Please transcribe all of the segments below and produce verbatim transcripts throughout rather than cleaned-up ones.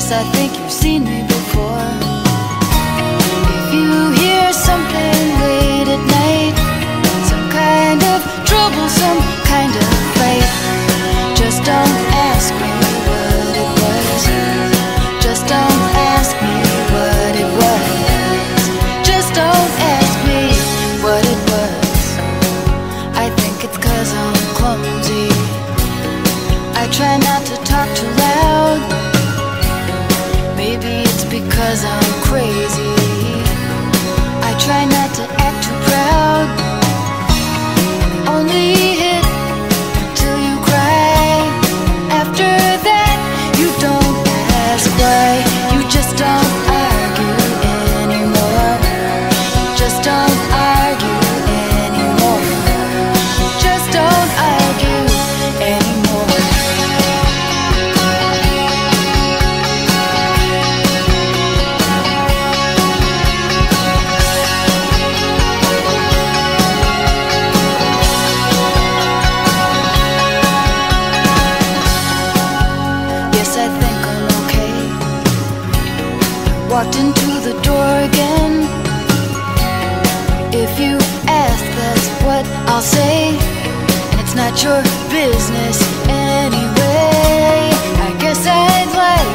Yes, I think you've seen me before. If you hear something late at night, some kind of trouble, some kind of fight, just don't ask me what it was. Just don't ask me what it was. Just don't ask me what it was. I think it's 'cause I'm clumsy. I try not to talk too loud. Maybe it's because I'm crazy. I try not to act too proud. Only hit till you cry. After that, you don't ask why. You just don't argue anymore. Just don't argue anymore. Just don't argue anymore. Walked into the door again. If you ask, that's what I'll say. And it's not your business anyway. I guess I'd like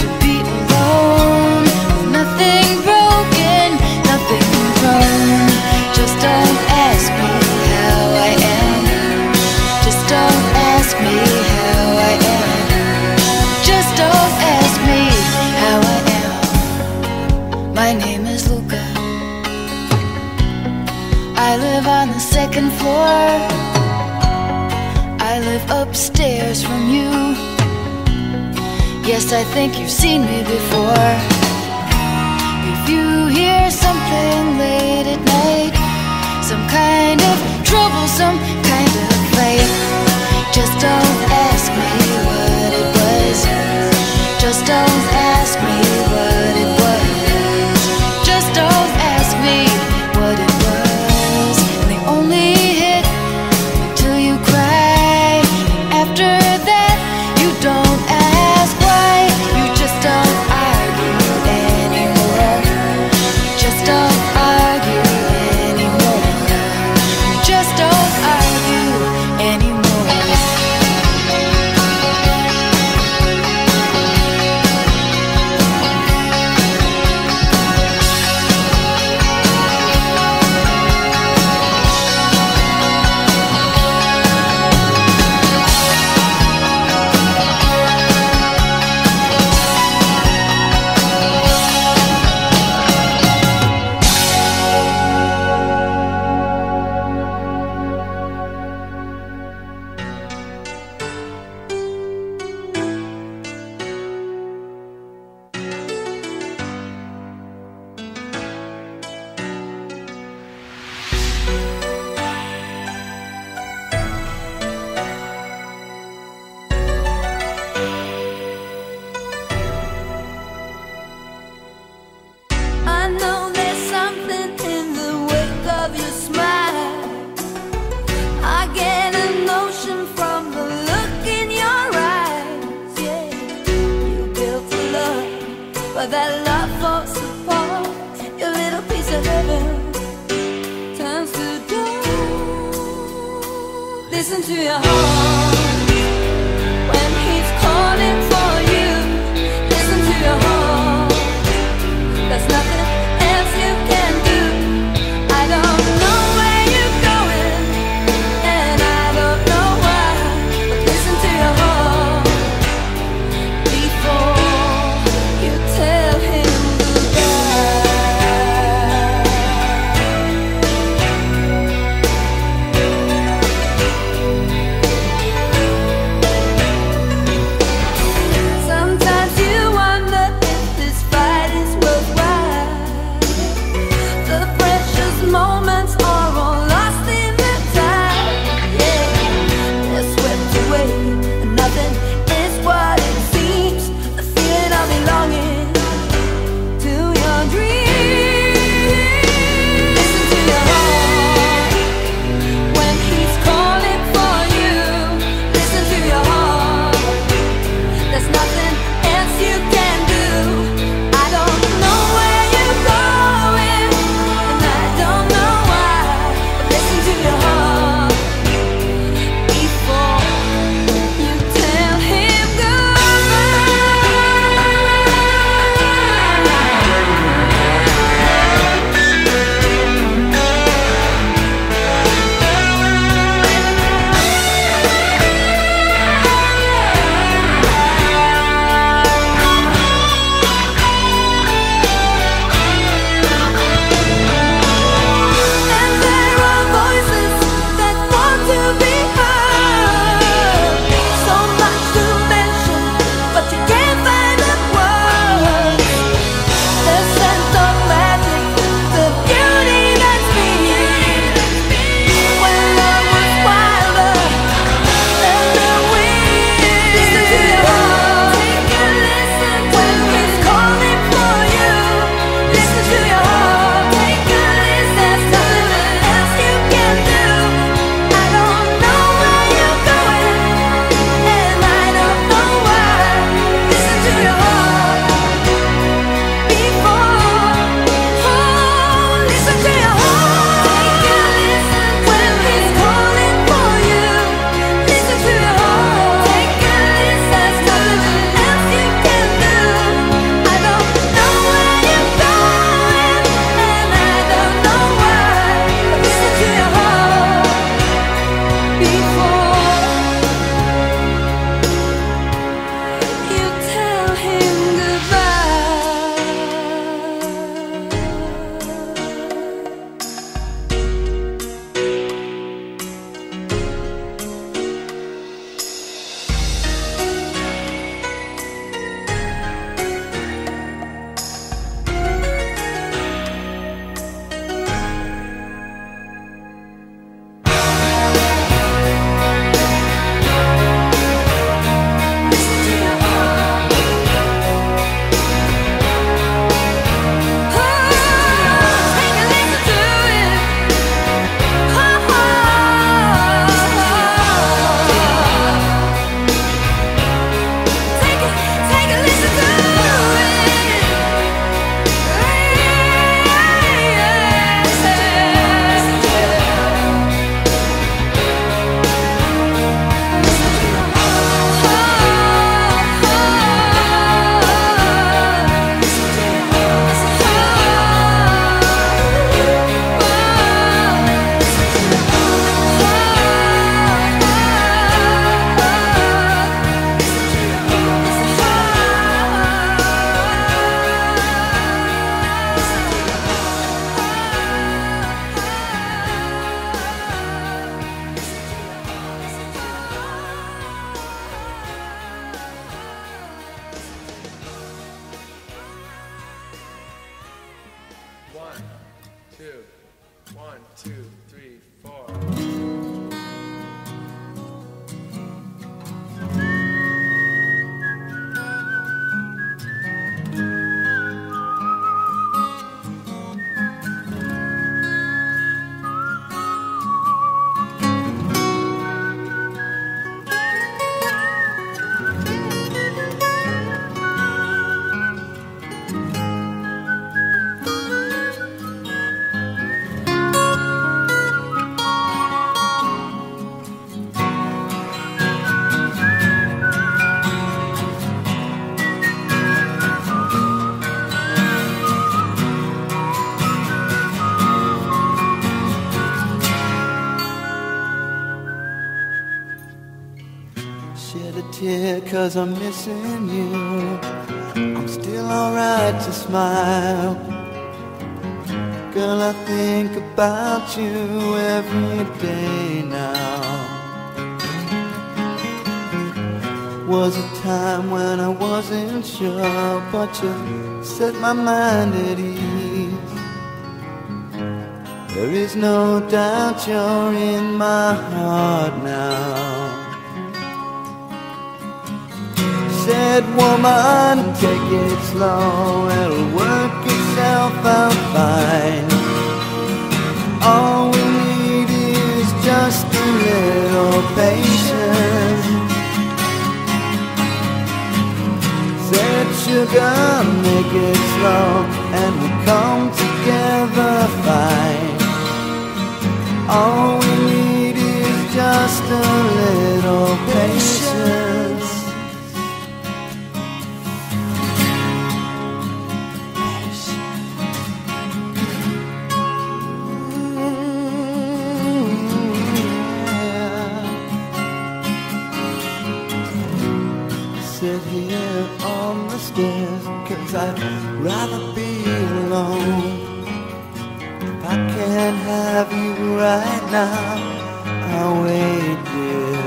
to be alone with nothing broken, nothing wrong. Just don't ask me how I am. Just don't ask me how I am. Just don't ask me how I am. My name is Luca. I live on the second floor. I live upstairs from you. Yes, I think you've seen me before. If you hear something late at night, some kind of trouble, some kind of fight, just don't ask me what it was. Just don't ask me what it was. Don't ask me what it was. And they only hit till you cry. After that, you don't ask why. You just don't argue anymore. Just don't argue anymore. You just don't argue anymore. 'cause I'm missing you. I'm still alright to smile. Girl, I think about you every day now. Was a time when I wasn't sure, but you set my mind at ease. There is no doubt you're in my heart now. Said, woman, take it slow, it'll work itself out fine. All we need is just a little patience. Said, sugar, make it slow, and we'll come together fine. All we need is just a little patience. Here on the stairs, 'cause I'd rather be alone. If I can't have you right now, I'll wait, dear.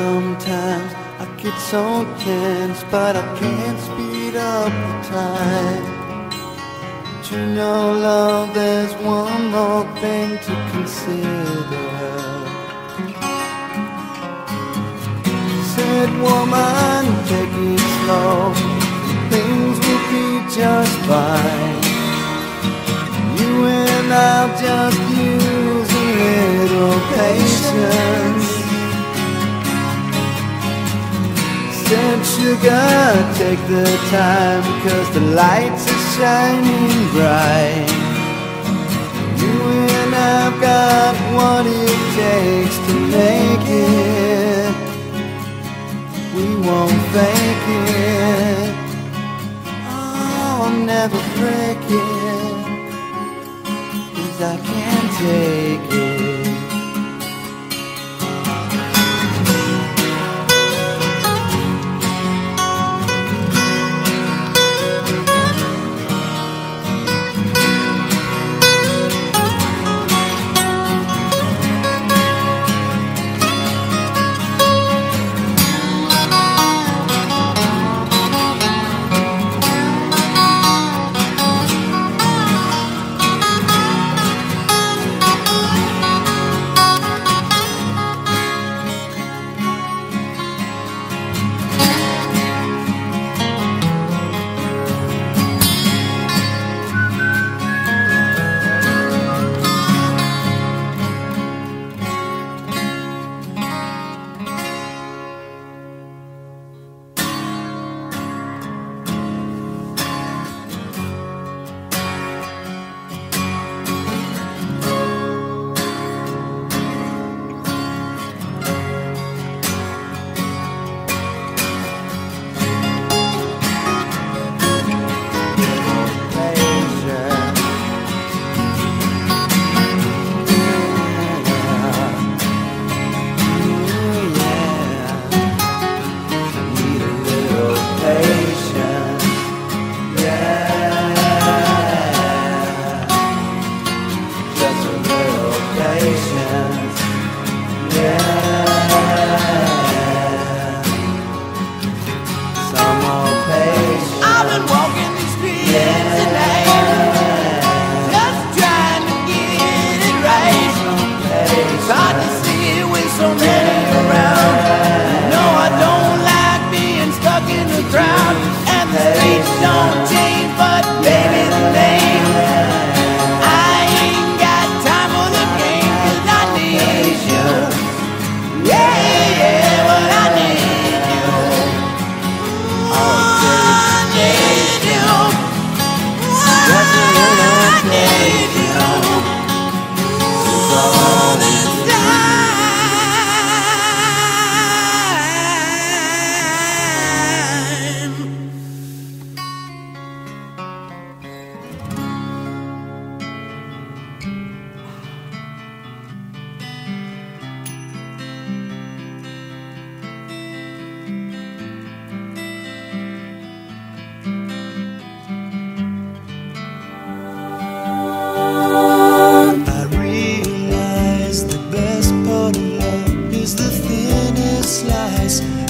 Sometimes I get so tense, but I can't speed up the time. But you know, love, there's one more thing to consider. Woman, take it slow, things will be just fine. You and I'll just use a little patience. Said, sugar, take the time, 'cause the lights are shining bright. You and I've got what it takes to make it. We won't fake it, oh, I'll never break it, 'cause I can't take it.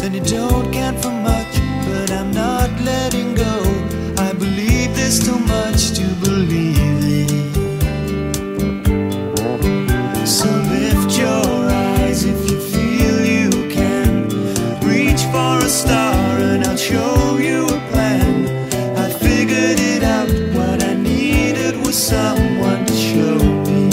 and you don't count for much, but I'm not letting go. I believe there's too much to believe in. So lift your eyes if you feel you can. Reach for a star and I'll show you a plan. I figured it out, what I needed was someone to show me.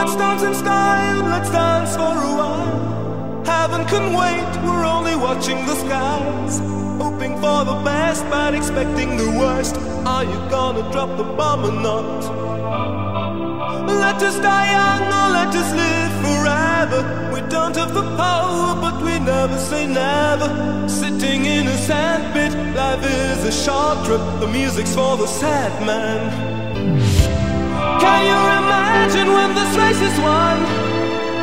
Let's dance in style, let's dance for a while. Heaven can wait, we're only watching the skies. Hoping for the best, but expecting the worst. Are you gonna drop the bomb or not? Let us die young or let us live forever. We don't have the power, but we never say never. Sitting in a sandpit, life is a short trip. The music's for the sad man. Can you imagine when this race is won?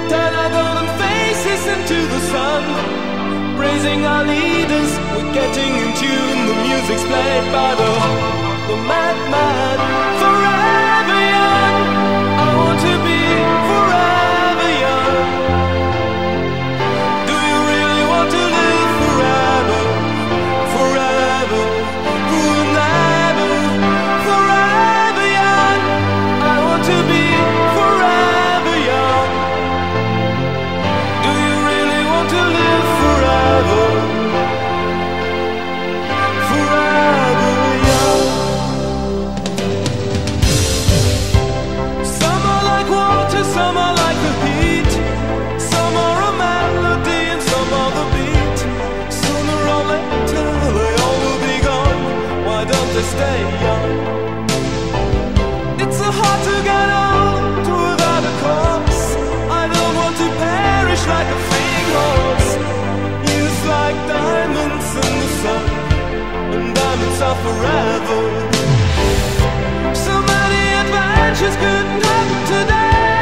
Turn our golden faces into the sun. Praising our leaders, we're getting in tune. The music's played by the, the madman. Forever young, I want to be forever young. Do you really want to live forever? Forever, forever, forever. To be forever young. Do you really want to live forever? Forever young. to stay young. It's so hard to get on through without a cause. I don't want to perish like a fleeing horse, used like diamonds in the sun, and diamonds are forever. So many adventures couldn't happen today,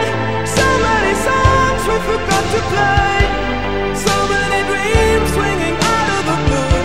so many songs we forgot to play, so many dreams swinging out of the blue.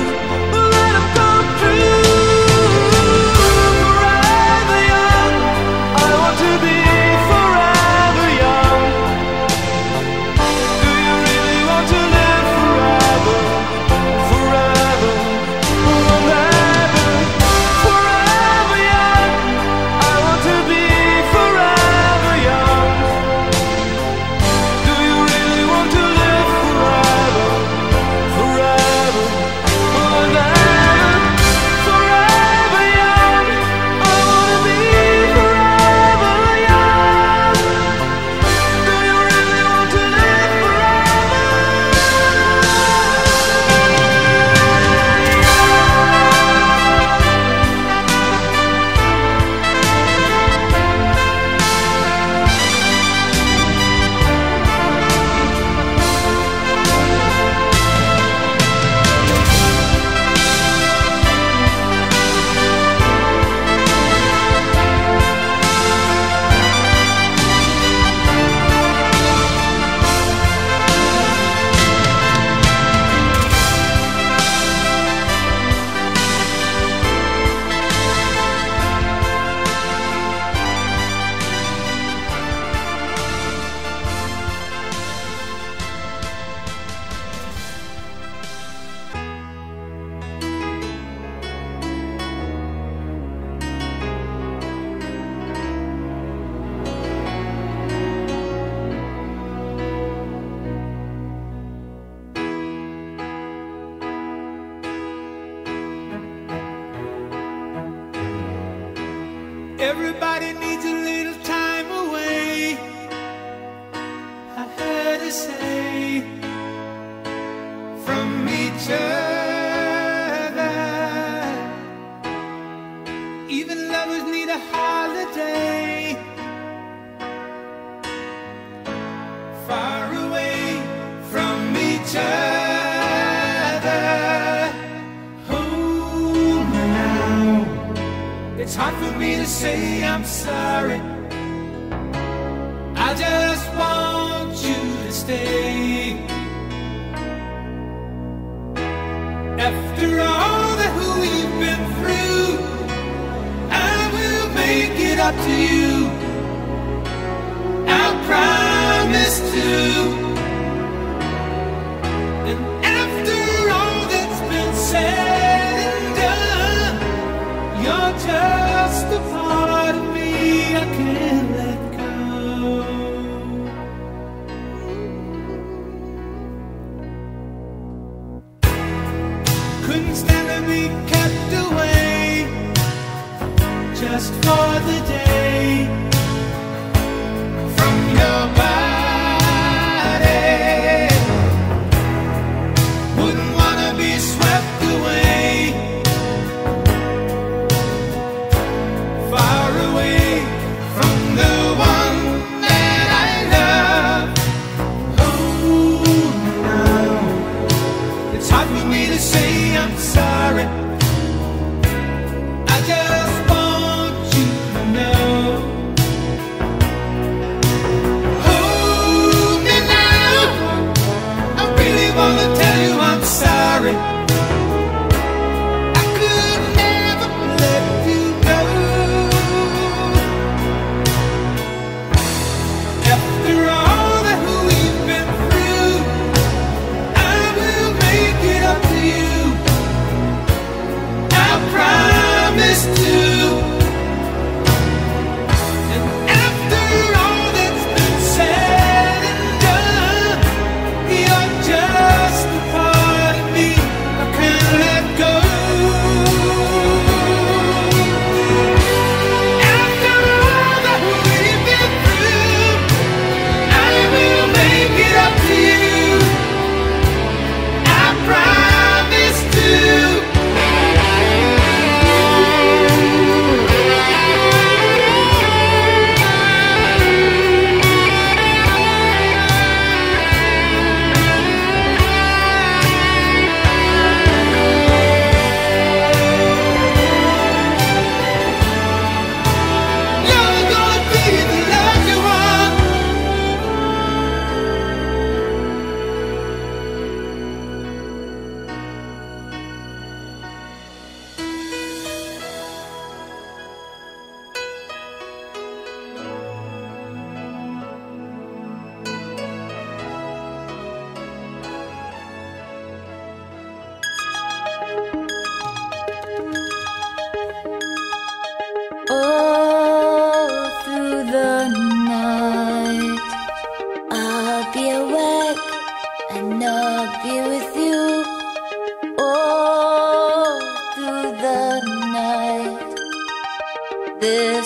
Everybody needs a little time away, I heard her say, from each other. Even lovers need a holiday, far away from each other. It's hard for me to say I'm sorry, I just want you to stay. After all that we've been through, I will make it up to you. I promise to. And after all that's been said, you're just a part of me I can't let go. Couldn't stand to be kept away, just for the day, from your body. Wouldn't want to be swept away, I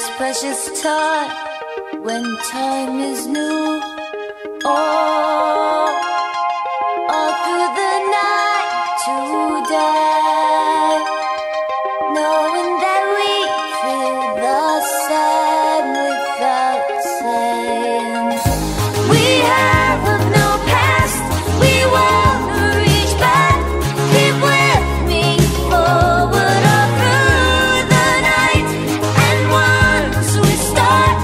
this precious time when time is new. All, all through the night today, knowing that we feel the same without saying. We have of no past, we won't reach back. Keep with me forward all through the night. And once we start,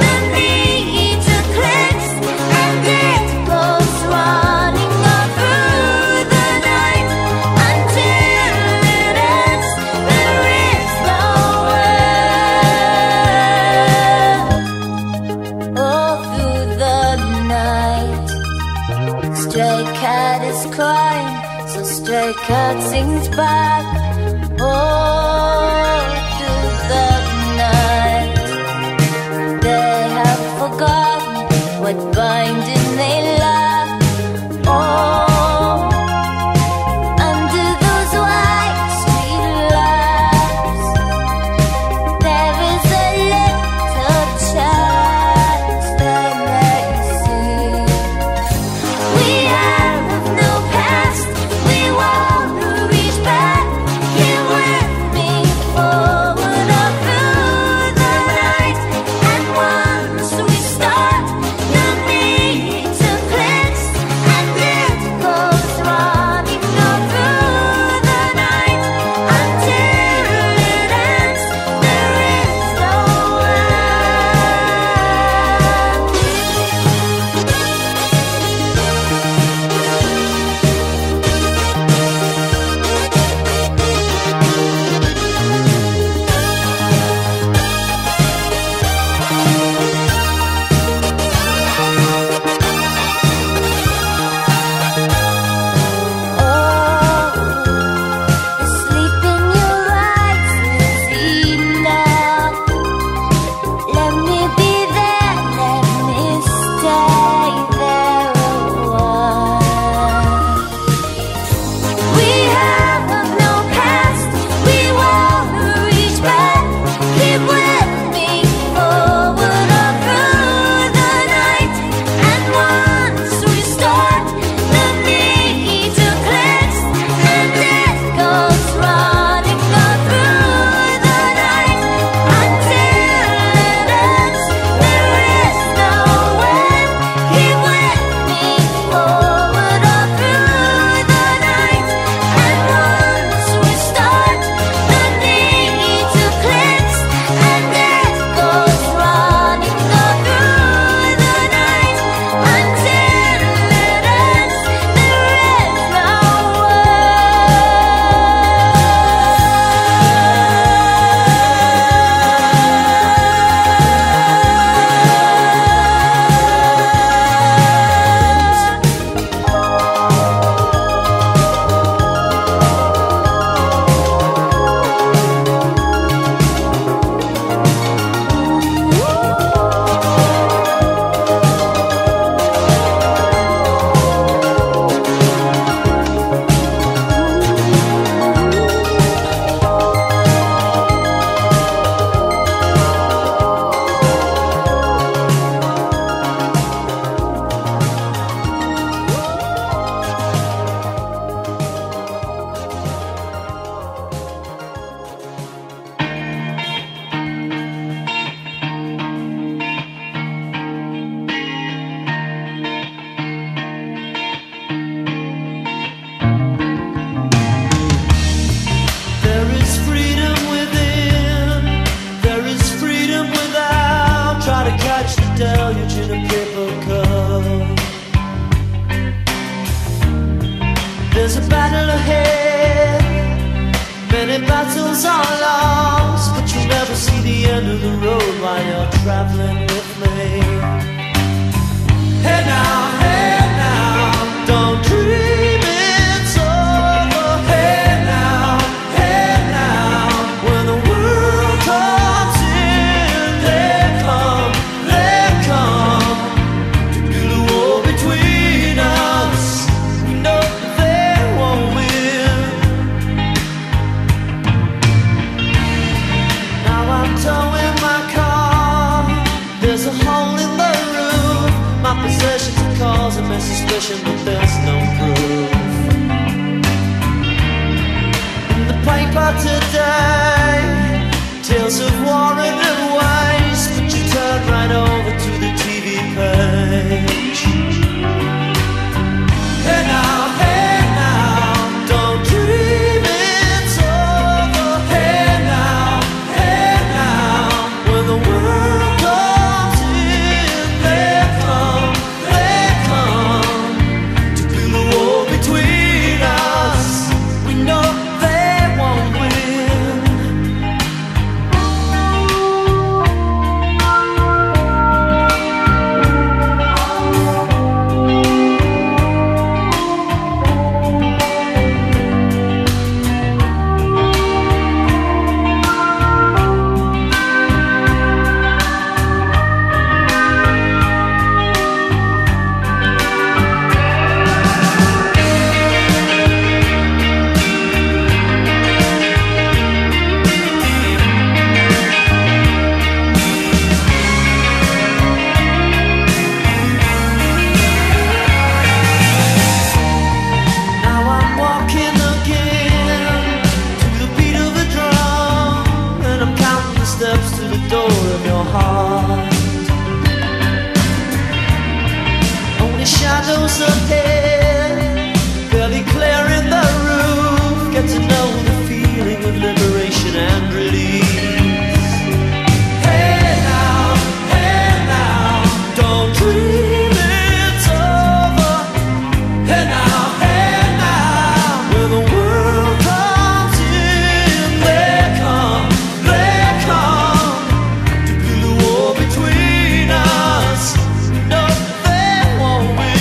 we need to cleanse, and it goes running all through the night until it ends. There is no end. All through the night, stray cat is crying, so stray cat sings back. All through the night, they have forgotten what binding they love. All under those white sweet lights, there is a little chance they may see. We have no past, we won't reach back. Here with me forward all through the night. And once we start, no need to cleanse, and it goes running all through the night until it ends. There is no end. Oh, the sleep in your eyes is enough. Let me be there, let me stay there a while. We have of no past, we won't reach back. Keep with me forward all through the night. And once we start, the need to cleanse, and it goes running all through the night until it ends. There is no end. Keep with me forward all through the night. And once we start, the need to cleanse, and it goes running all through the night until it ends. There is no end. There is freedom within, there is freedom without. Try to catch the deluge in a paper cup. There's a battle ahead, many battles are lost, but you never see the end of the road while you're traveling with me. Hey now, hey now, don't dream. Towing my car about today, tales of war and waste, but you turn right over to the T V page. Hey now, hey now, don't dream it's over. Hey now, hey now, when the world comes in, they come, they come to build the wall between us. We know. Shadows ahead, barely clearing the roof. Get to know the feeling of liberation and release. Hey now, hey now, don't dream it's over. Hey now, hey now, when the world comes in, they come, they come to build a wall between us. No, they won't win.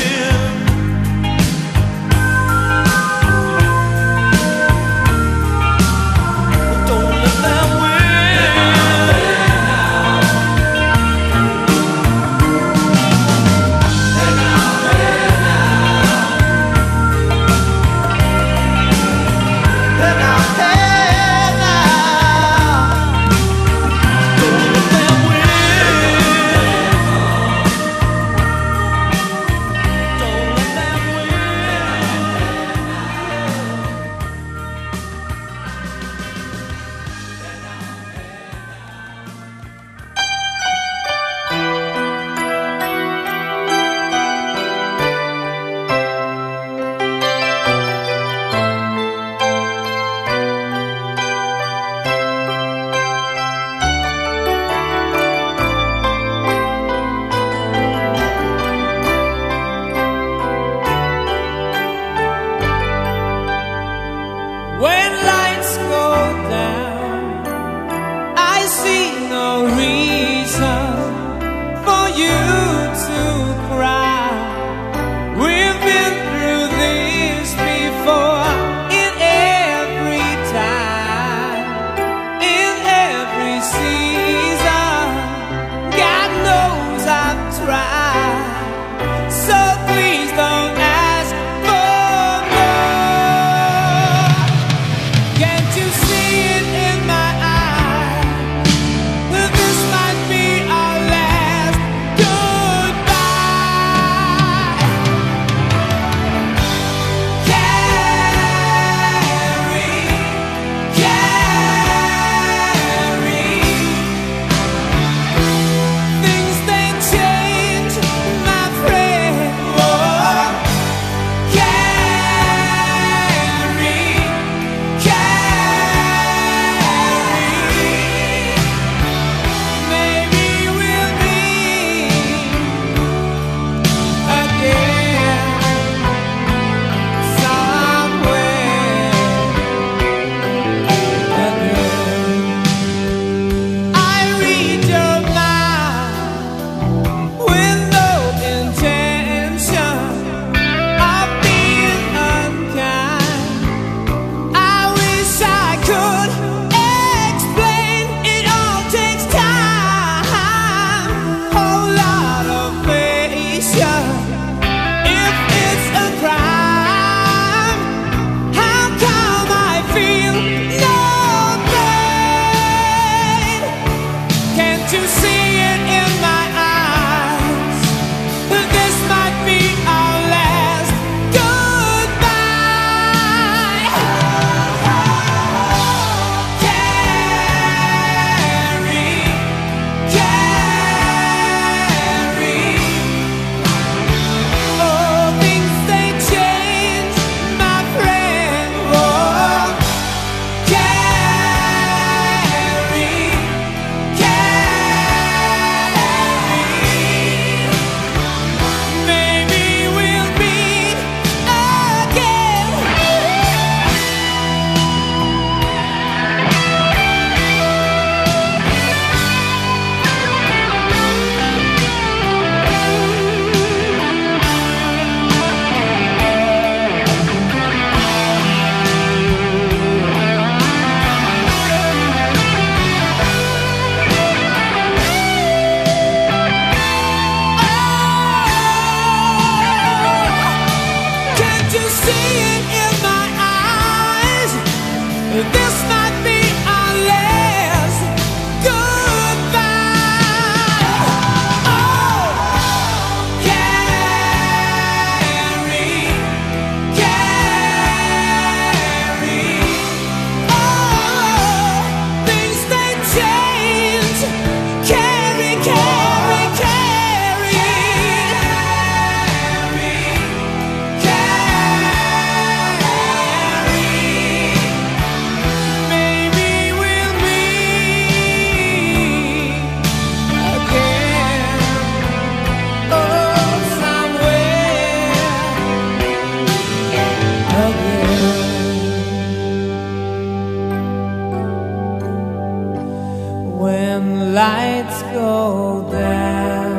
lights go down.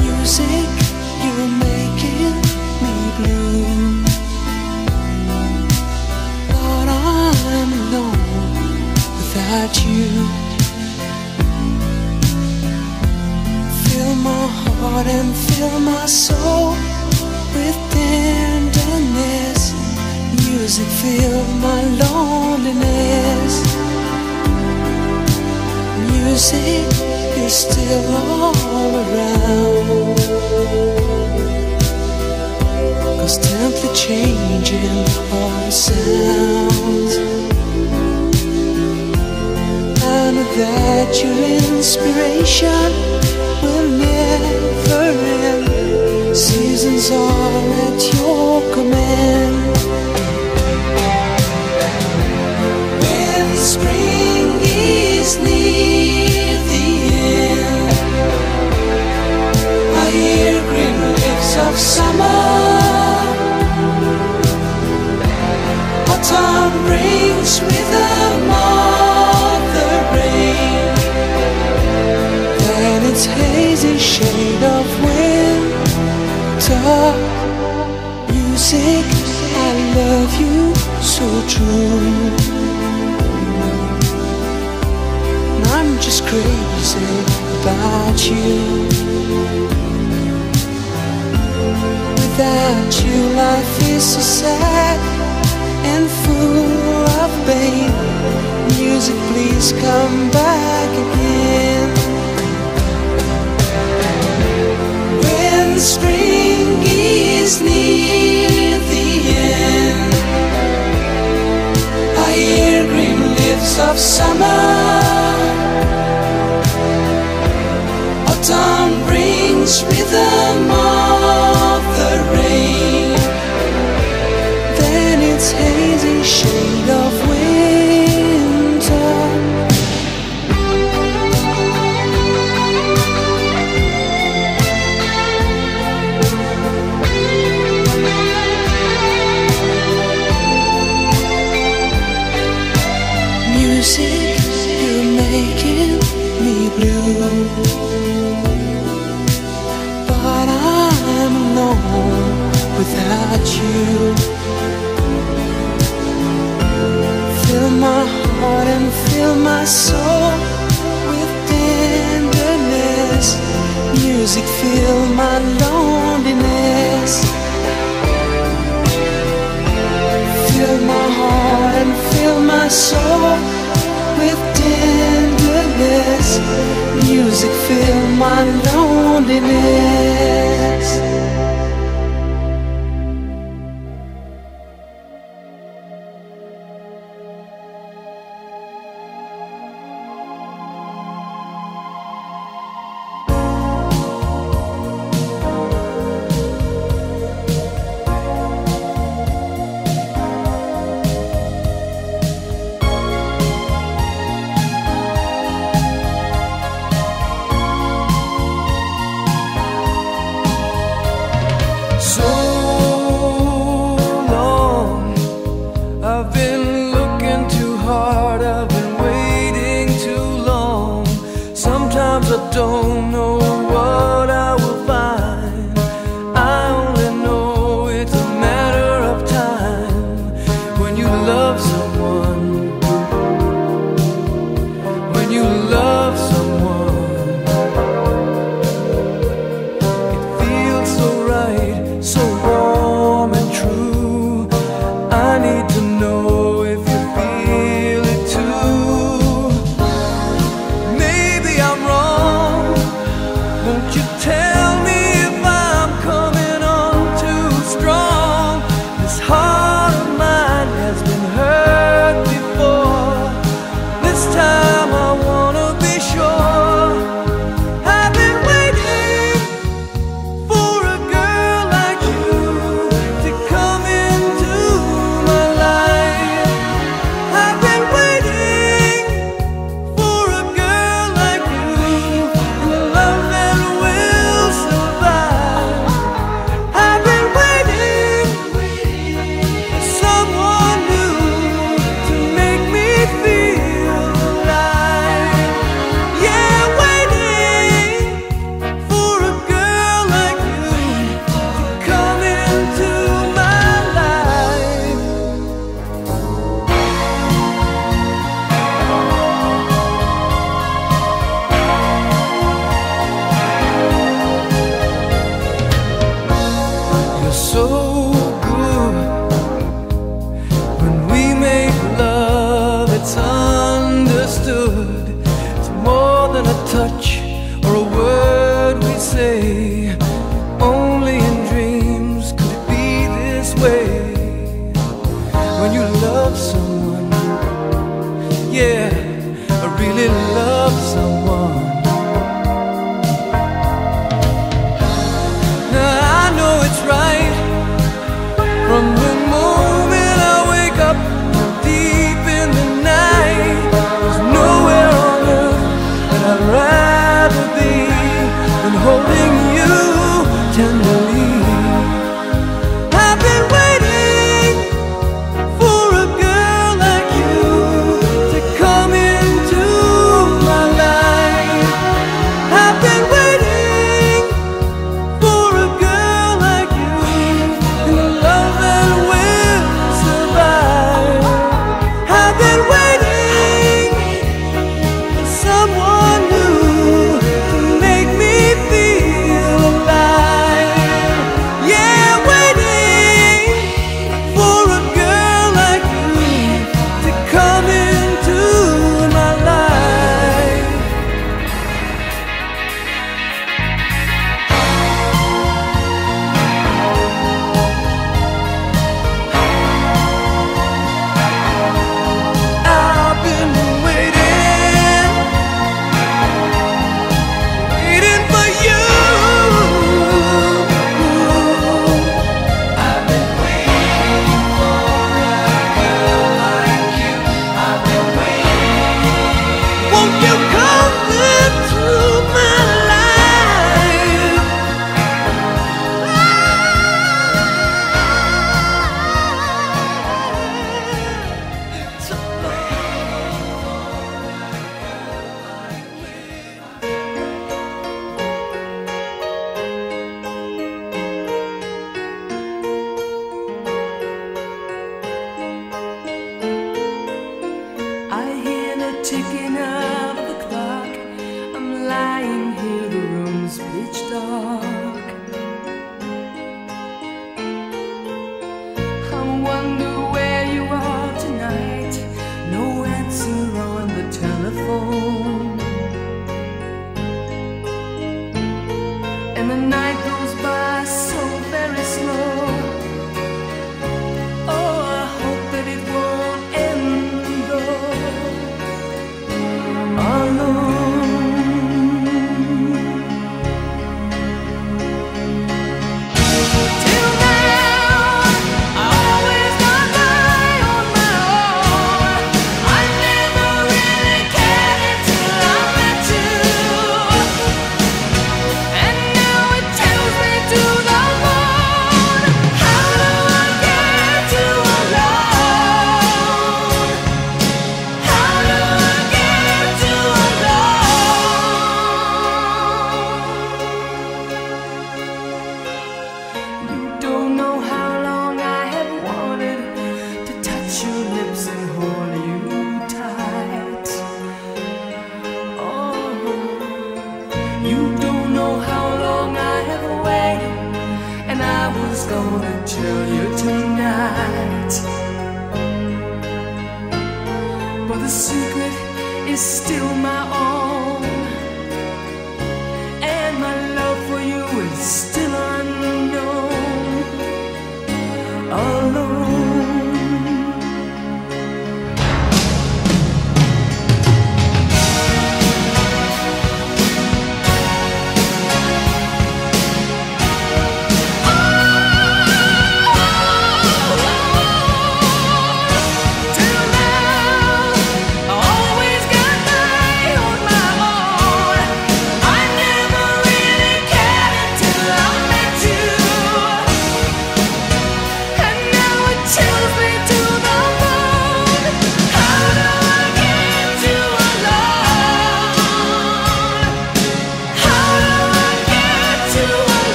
Music, you're making me blue, but I'm alone without you. And fill my soul with tenderness. Music fill my loneliness. Music is still all around, 'cause constantly changing all the sounds. I know that your inspiration will never end. Seasons are at your command. When spring is near the end, I hear green leaves of summer. Autumn brings with a hazy shade of winter. Music, I love you so true, and I'm just crazy about you. Without you life is so sad and full of pain. Music, please come back again. Spring is near the end, I hear green leaves of summer. Autumn brings rhythm of the rain, then it's hazy shade of winter. But I'm alone without you. Fill my heart and fill my soul with tenderness. Music fill my loneliness. Fill my heart and fill my soul with tenderness. Music fill my loneliness. Life touch or a word we say. Only in dreams could it be this way. When you love someone, yeah, I really love someone. Now I know it's right from the moment I wake up deep in the night. There's nowhere on earth that I'd rather be than holding you tenderly. I've been waiting for a girl like you to come into my life. I've been waiting for a girl like you and a love that will survive. I've been waiting for someone new to make me feel alive. Yeah, waiting for a girl like you to come into my life. I've been waiting, waiting for you. I've been waiting for a girl like you. I've been waiting. Won't you come into my life? It's I hear the ticking of the clock. I'm lying here, the room's pitch dark. I wonder where you are tonight. No answer on the telephone. And the night goes by so very slow. Oh, I hope that it won't end though. Alone. Till now, I always got by on my own. I never really cared until I met you. And now it tells me to the moon. How do I get you alone? How do I get you alone? You don't know how long I have wanted to touch your lips and hold you tight. Oh, you don't know how long I have waited, and I was gonna tell you tonight, but the secret is still my own, and my love for you is still unknown. Alone. Oh, oh, oh, oh.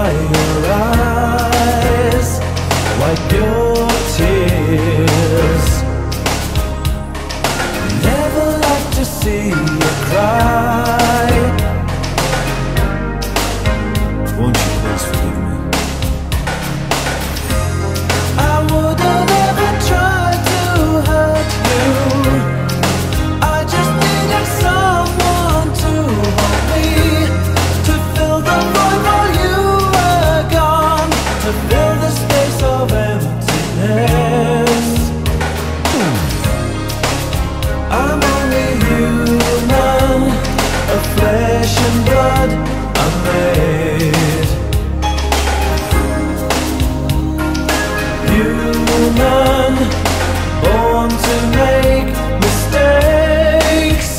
by your eyes, wipe your tears. Never like to see you cry. Won't you please forgive me? I would have never tried to hurt you. I just needed someone to hold me, to fill the void while you were gone, to fill the space of emptiness. I'm only human, a flesh and blood I'm made. Human, born to make mistakes.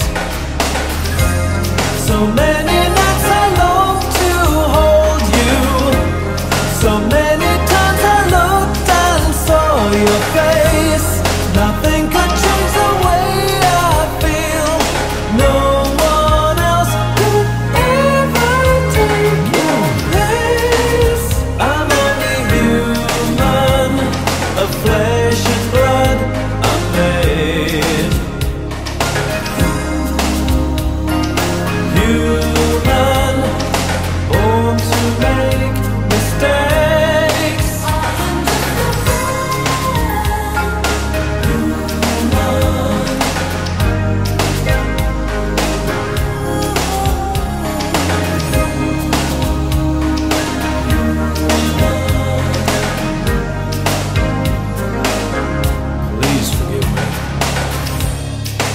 So many nights I long to hold you. So many times I looked and saw your face. Nothing could change the way I feel. No one else could ever take your place. I'm only human, of flesh and blood I'm made. Human, born to make mistakes. Human, please forgive me.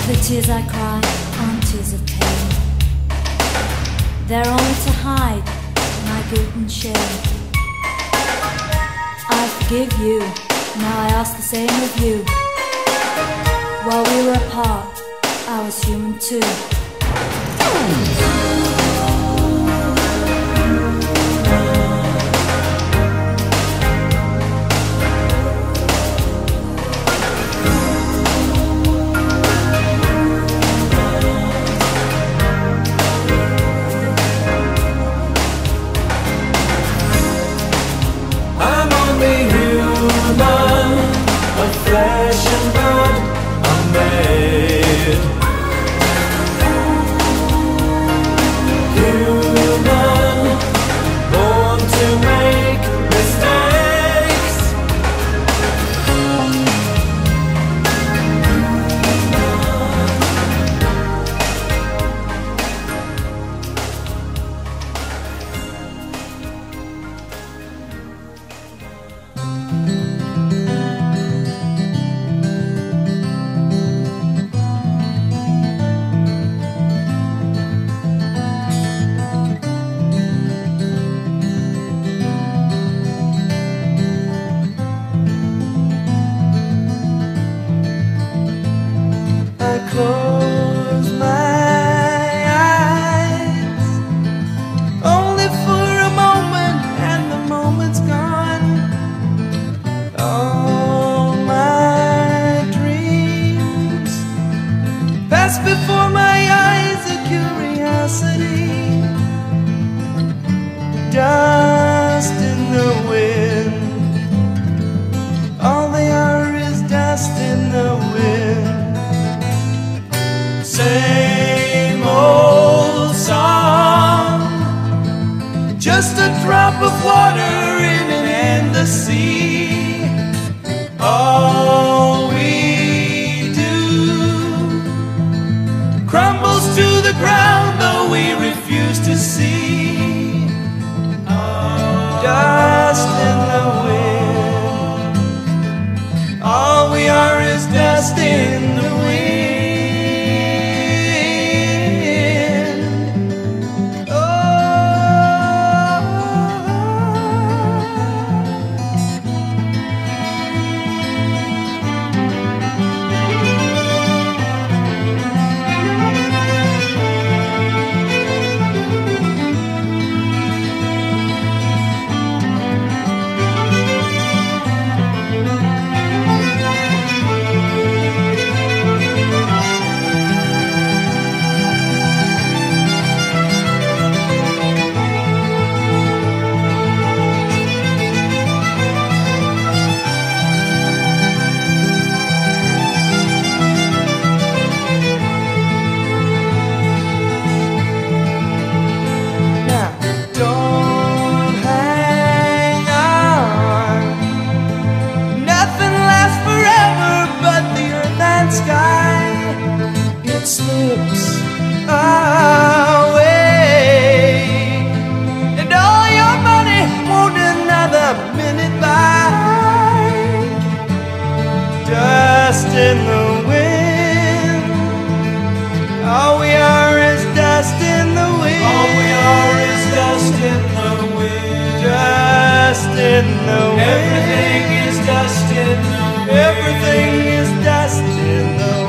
The tears I cry aren't tears of pain. They're only to hide my guilt and shame. I forgive you, now I ask the same of you. While we were apart, I was human too. I'm only human, of flesh and blood I'm made. Human, born to make mistakes. I close my eyes only for a moment, and the moment's gone. All my dreams pass before my eyes, a curiosity, dust in the wind. All they are is dust in the wind. Same old song, just a drop of water in an endless sea. All we do crumbles to the ground, though we refuse to see. Dust in the wind. All we are is dust in the wind. my way, and all your money won't another minute by. Dust in the wind, all we are is dust in the wind. All we are is dust in the wind. Dust in the wind. Everything is dust in the wind. Everything is dust in the wind.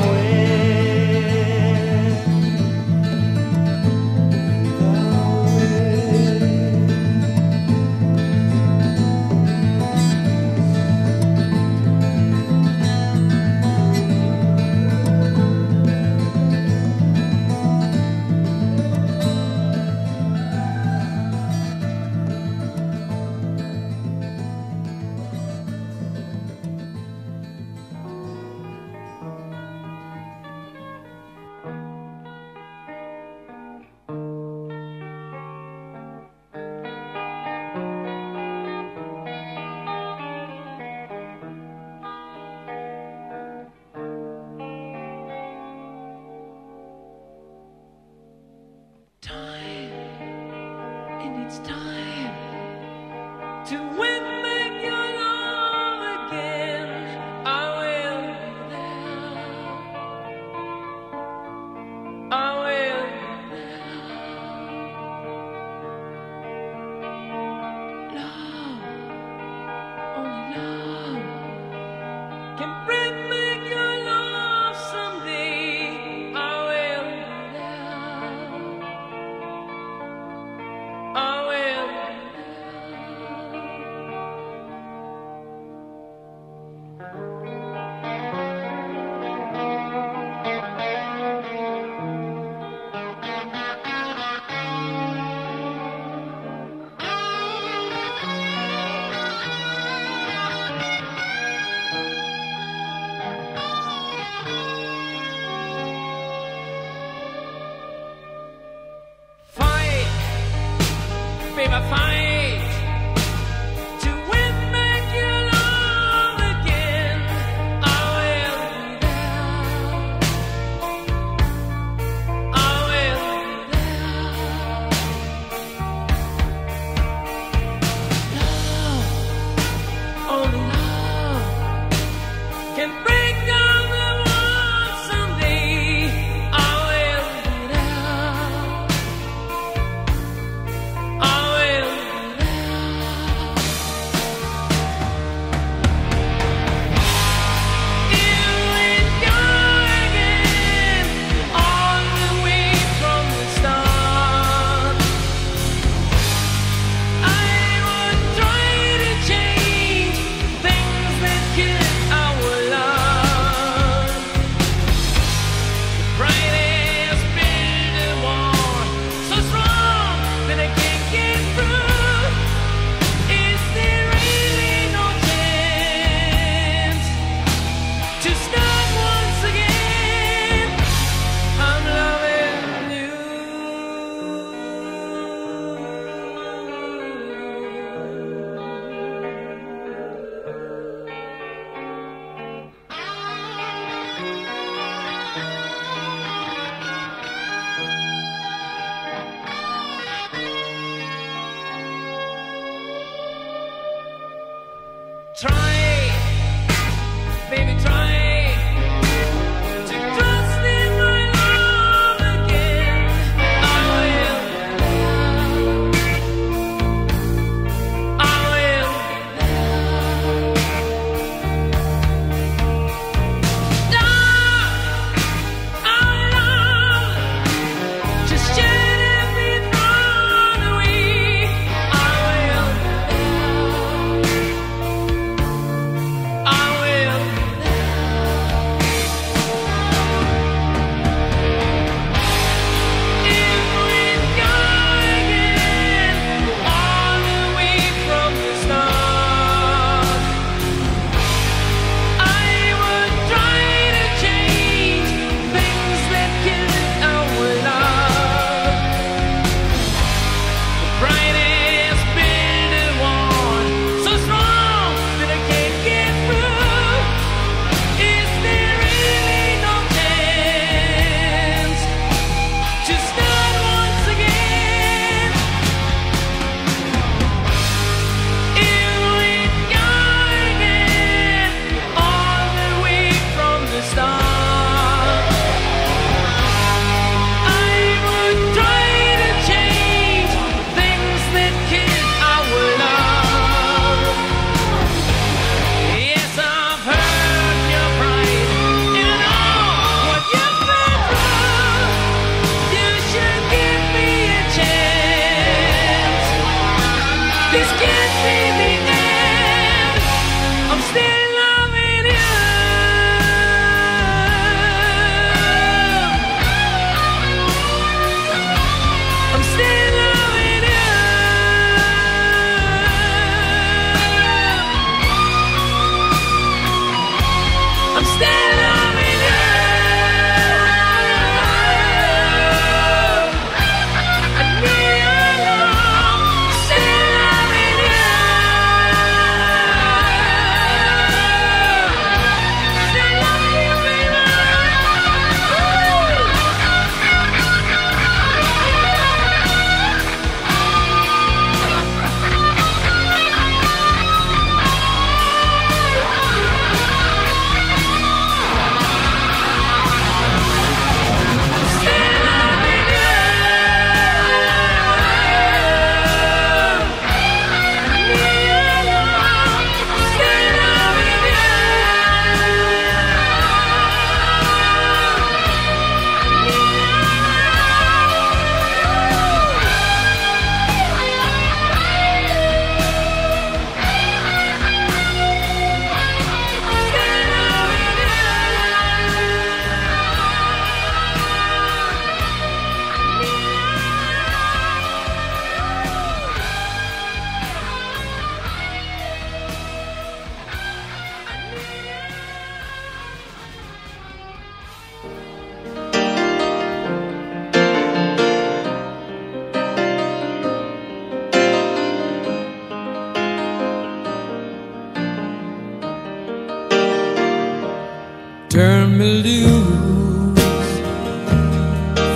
turn me loose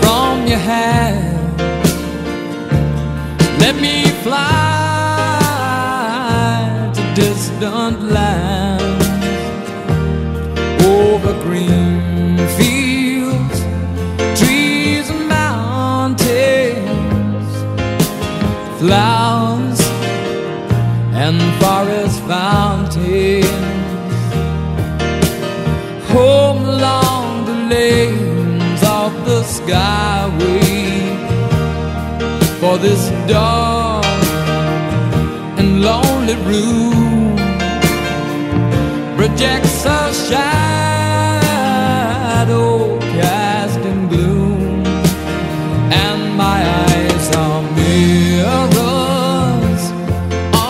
from your hand. Let me fly to distant lands, over green fields, trees and mountains, flowers and forest fountains. Home along the lanes of the skyway, for this dark and lonely room projects a shadow cast in gloom, and my eyes are mirrors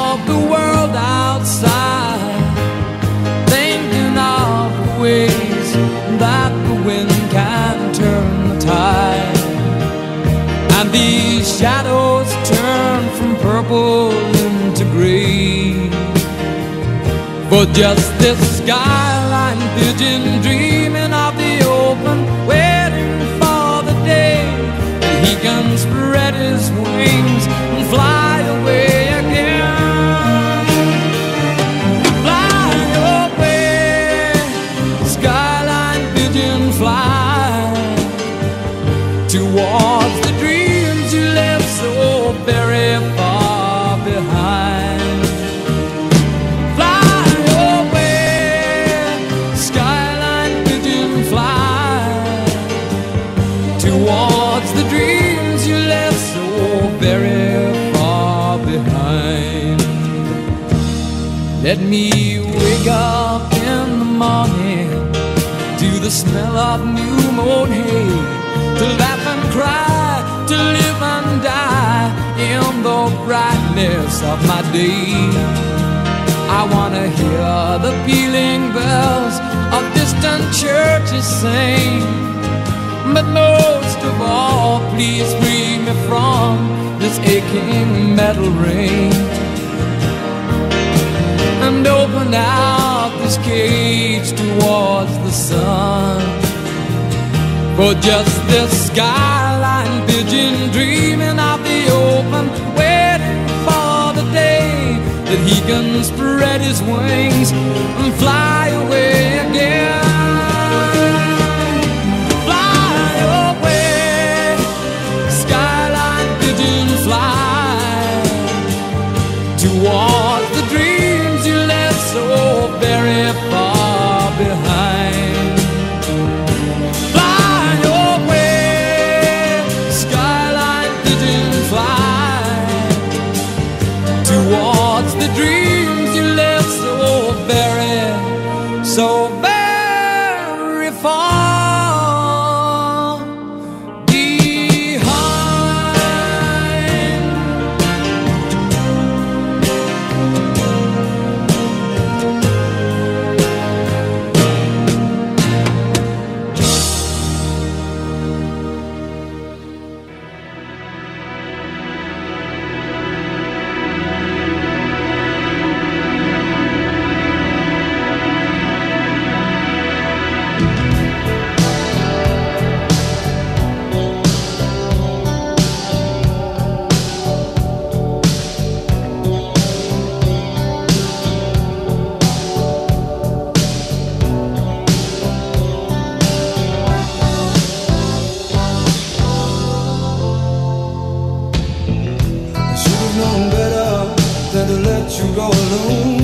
of the world outside, thinking of the way that the wind can turn the tide, and these shadows turn from purple into green. For just this skyline pigeon dreaming of the open, waiting for the day that he can spread his wings and fly away. Towards the dreams you left so very far behind. Fly away, skyline pigeon, fly towards the dreams you left so very far behind. Let me wake up in the morning to the smell of new mown hay, to laugh and cry, to live and die in the brightness of my day. I wanna hear the pealing bells of distant churches sing, but most of all, please free me from this aching metal ring, and open out this cage towards the sun. For just this skyline pigeon dreaming of the open, waiting for the day that he can spread his wings and fly away again. Fly away, skyline pigeon, fly towards the dreams you left so very far behind. The dreams you left so very, so very far behind. Better than to let you go alone.